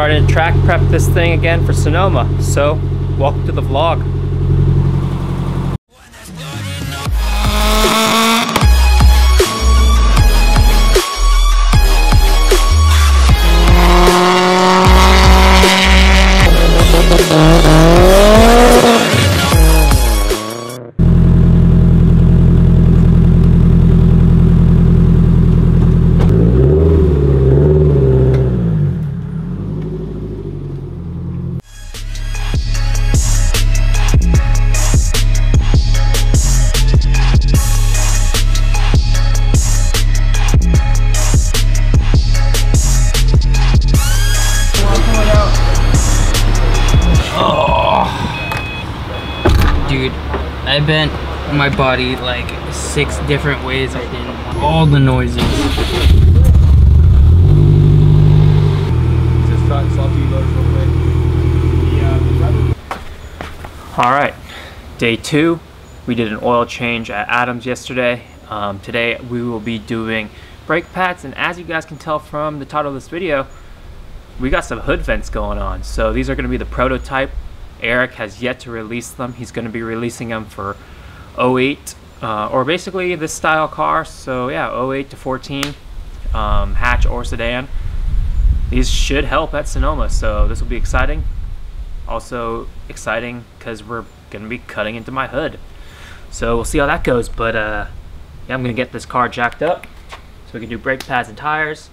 starting to track prep this thing again for Sonoma. So, welcome to the vlog. Dude, I bent my body like 6 different ways. I did all the noises. Just try and salty load real quick. All right, day 2. We did an oil change at Adams yesterday. Today we will be doing brake pads, and as you guys can tell from the title of this video, we got some hood vents going on. So these are going to be the prototype. Eric has yet to release them. He's going to be releasing them for 08 or basically this style car. So yeah, 08 to 14 hatch or sedan. These should help at Sonoma, so this will be exciting. Also exciting because we're going to be cutting into my hood. So we'll see how that goes, but yeah, I'm going to get this car jacked up so we can do brake pads and tires.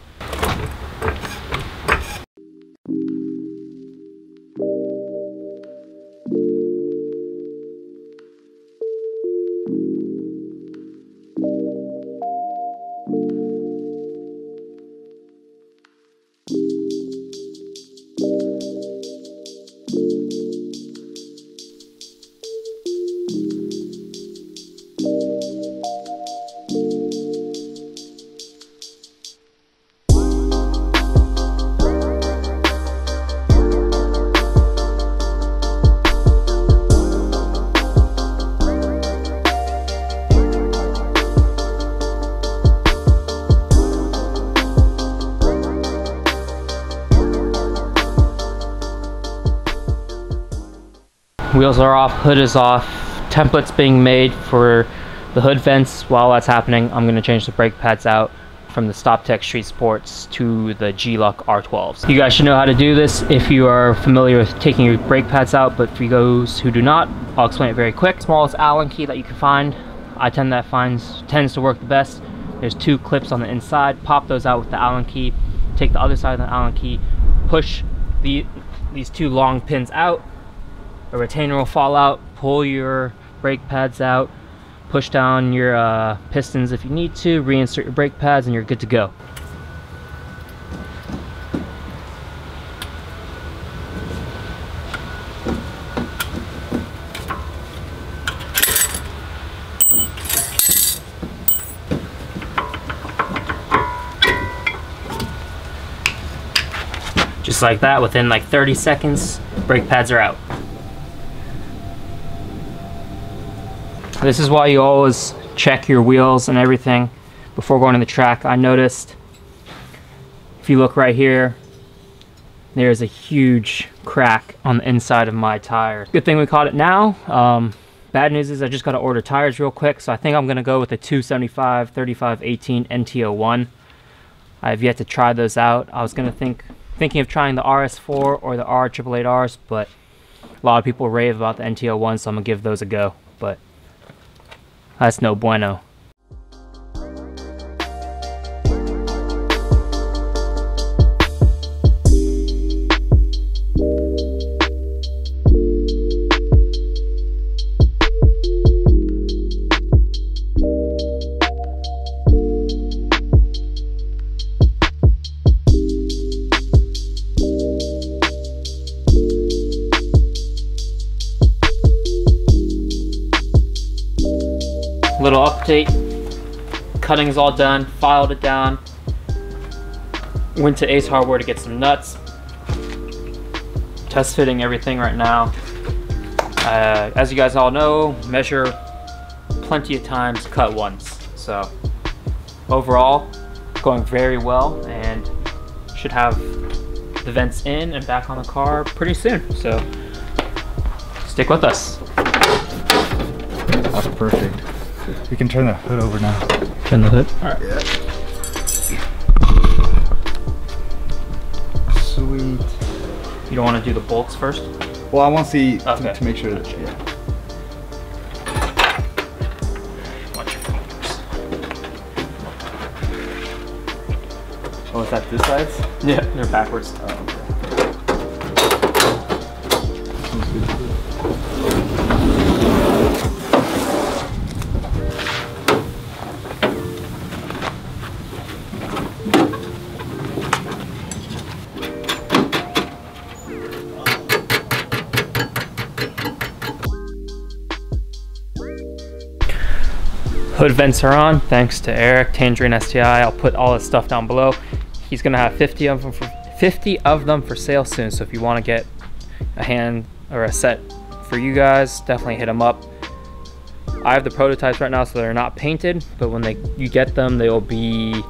Wheels are off, hood is off, templates being made for the hood vents. While that's happening, I'm going to change the brake pads out from the StopTech Street Sports to the G-Lock R12s. You guys should know how to do this if you are familiar with taking your brake pads out, but for those who do not, I'll explain it very quick. Smallest Allen key that you can find, tends to work the best. There's 2 clips on the inside. Pop those out with the Allen key. Take the other side of the Allen key, push these 2 long pins out. A retainer will fall out, pull your brake pads out, push down your pistons if you need to, reinsert your brake pads, and you're good to go. Just like that, within like 30 seconds, brake pads are out. This is why you always check your wheels and everything before going to the track. I noticed, if you look right here, there's a huge crack on the inside of my tire. Good thing we caught it now. Bad news is I just got to order tires real quick, so I think I'm going to go with the 275 35 18 NT01. I have yet to try those out. I was going to thinking of trying the RS4 or the R888Rs, but a lot of people rave about the NT01, so I'm going to give those a go. But that's no bueno. Little update, cutting's all done, filed it down, went to Ace Hardware to get some nuts, test fitting everything right now. As you guys all know, measure plenty of times, cut once. So overall, going very well and should have the vents in and back on the car pretty soon. So stick with us. That's perfect. We can turn the hood over now. Turn the hood? All right. Yeah. Sweet. You don't want to do the bolts first? Well, I want to see to make sure that, yeah. Oh, is that this sides? Yeah, they're backwards. Oh, okay. Hood vents are on, thanks to Eric, Tangerine STI. I'll put all this stuff down below. He's gonna have 50 of them for sale soon. So if you want to get a hand or a set for you guys, definitely hit them up. I have the prototypes right now, so they're not painted. But when you get them, they will be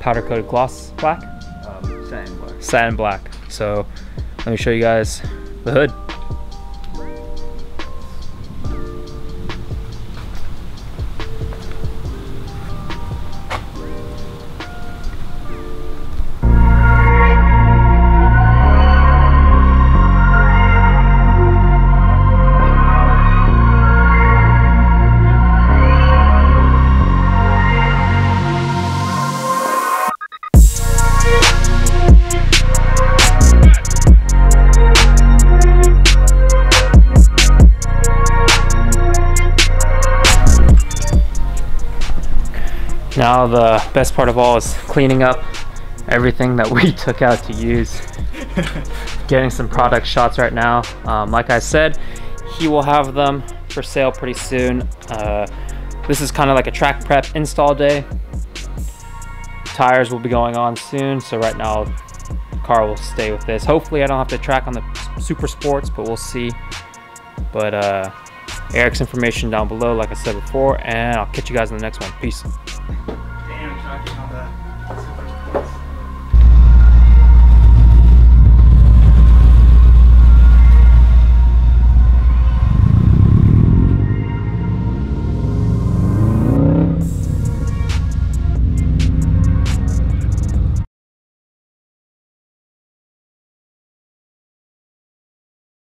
powder coated gloss black, satin black. Satin black. So let me show you guys the hood. Now the best part of all is cleaning up everything that we took out to use. Getting some product shots right now. Like I said, he will have them for sale pretty soon. This is kind of like a track prep install day. Tires will be going on soon, so right now the car will stay with this. Hopefully I don't have to track on the super sports, but we'll see. But Eric's information down below, like I said before, and I'll catch you guys in the next one. Peace. Damn, tracking on the super